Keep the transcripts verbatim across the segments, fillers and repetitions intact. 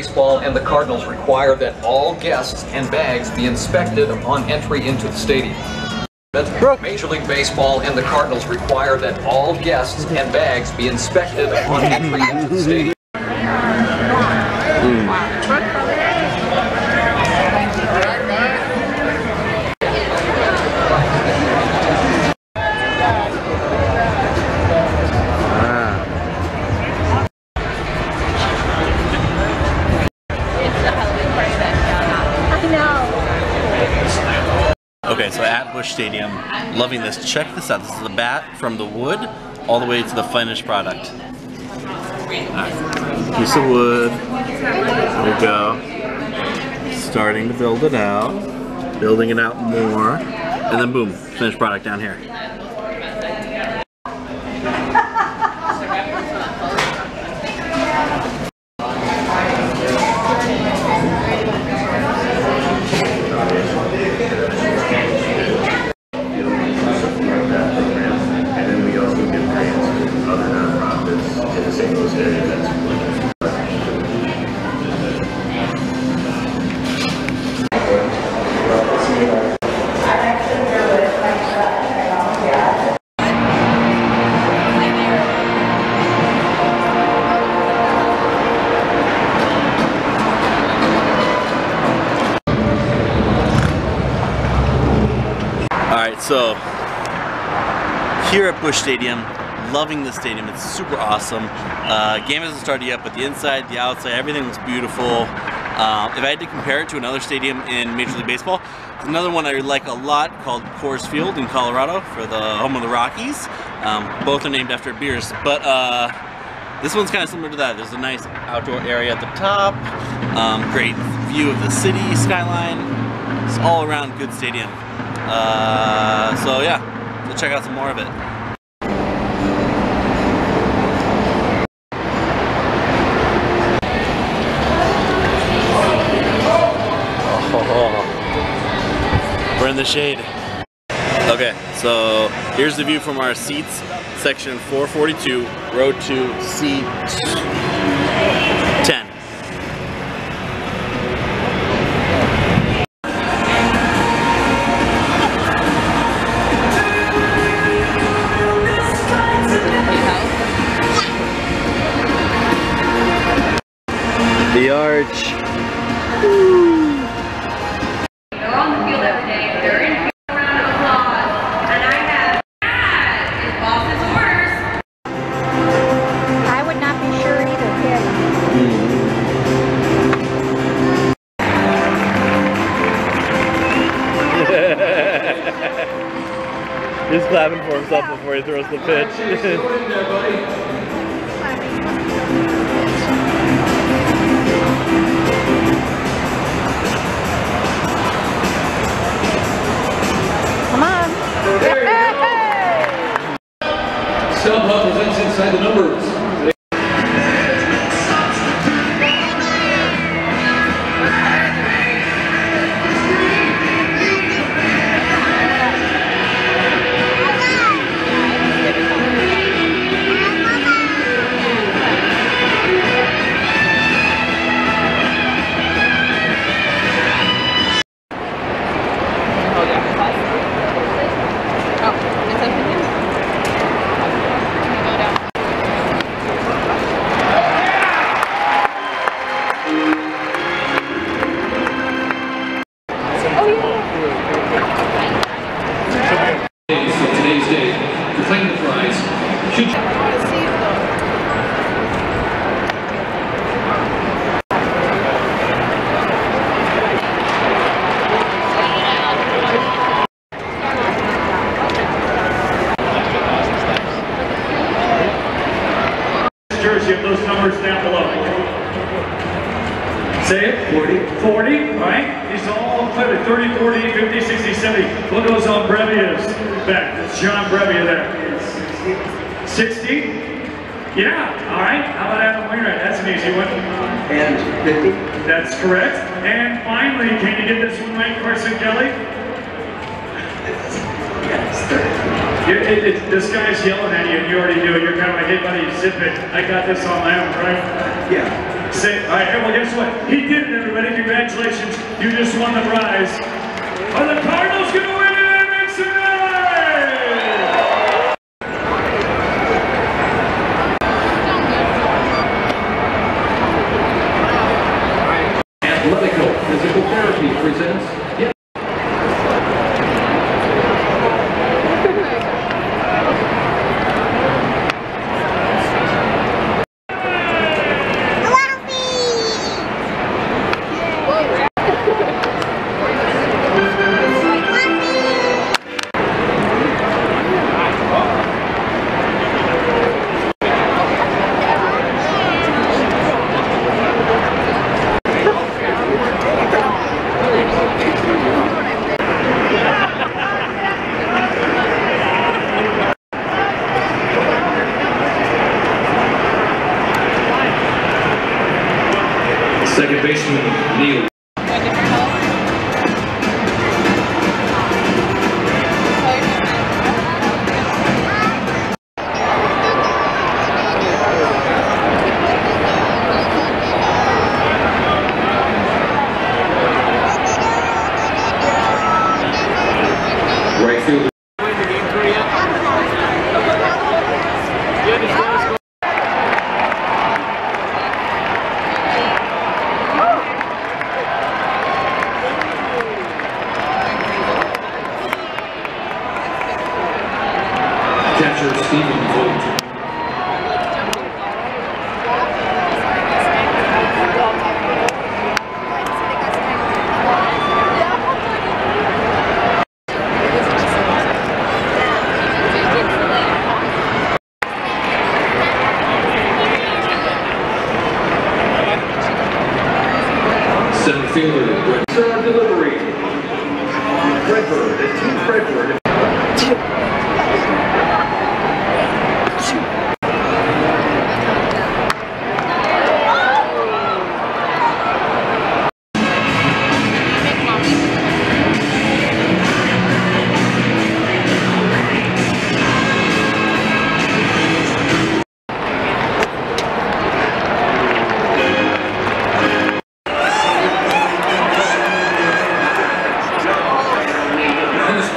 Baseball and the Cardinals require that all guests and bags be inspected upon entry into the stadium. Major League Baseball and the Cardinals require that all guests and bags be inspected upon entry into the stadium. Okay, so at Busch Stadium, loving this. Check this out. This is the bat from the wood all the way to the finished product. Right. Piece of wood. There we go. Starting to build it out. Building it out more. And then boom, finished product down here. So, here at Busch Stadium, loving the stadium, it's super awesome. Uh, game hasn't started yet, but the inside, the outside, everything looks beautiful. Uh, if I had to compare it to another stadium in Major League Baseball, there's another one I like a lot called Coors Field in Colorado for the home of the Rockies. Um, both are named after beers, but uh, this one's kind of similar to that. There's a nice outdoor area at the top, um, great view of the city skyline. It's all around good stadium. Uh, so yeah, we'll check out some more of it. Oh, we're in the shade. Okay, so here's the view from our seats, section four forty-two, row two, seat ten. The arch. Woo. They're on the field every day. They're in for a round of applause. And I have that is boss's worst. I would not be sure either, kid. Mm. He's clapping for himself before he throws the pitch. StubHub presents Inside the Numbers. Those numbers down below. Say it. forty. forty, right? These all clearly thirty, forty, fifty, sixty, seventy. What goes on Brevia's back? It's John Brevia there. sixty. Yeah, all right. How about Adam Wainwright? That's an easy one. And fifty. That's correct. And finally, can you get this one right, Carson Kelly? It, it, it, this guy's yelling at you and you already do it. You're kind of like, hey buddy, zip it. I got this on my own, right? Yeah. Say, all right, well, guess what? He did it, everybody. Congratulations. You just won the prize. Are the Cardinals going to win it? Make some noise! Athletico Physical Therapy presents... Yep. Second baseman, Neil. Right fielder.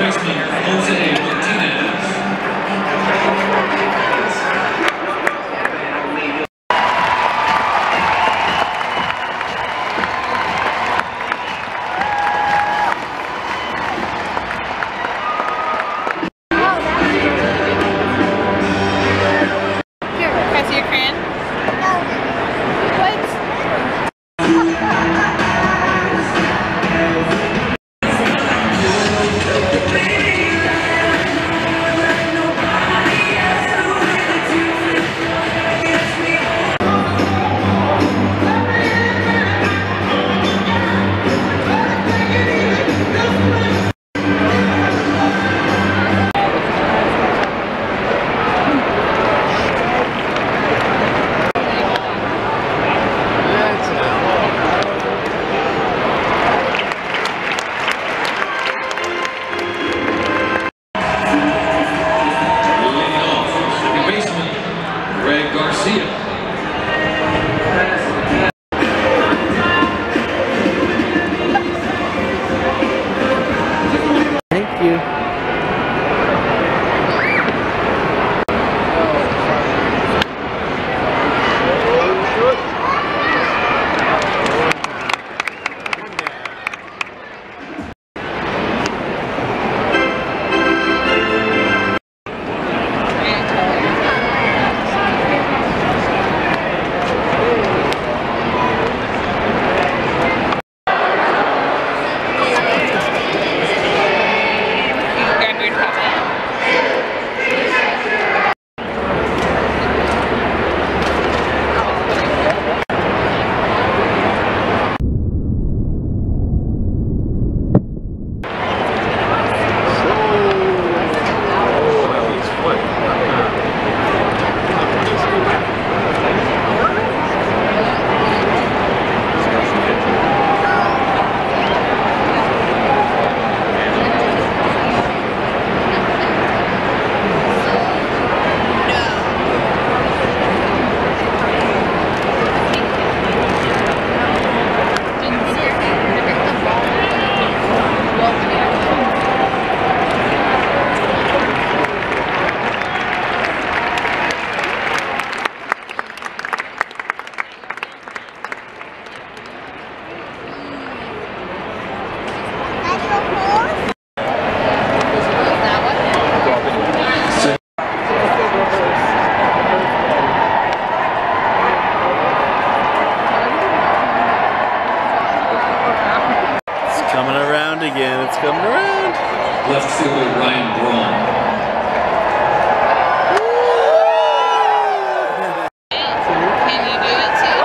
Baseman, Jose Martinez. again. It's coming around. Left fielder Ryan Braun. Can you do it too?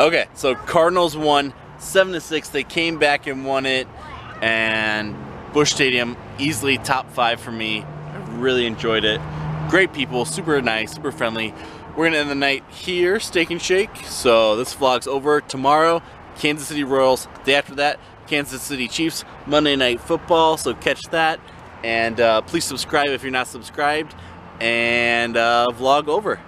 Okay, so Cardinals won seven to six. They came back and won it, and Busch Stadium, easily top five for me. I really enjoyed it. Great people, super nice, super friendly. We're gonna end the night here, Steak and Shake. So this vlog's over. Tomorrow, Kansas City Royals. Day after that, Kansas City Chiefs. Monday Night Football, so catch that. And uh, please subscribe if you're not subscribed. And uh, vlog over.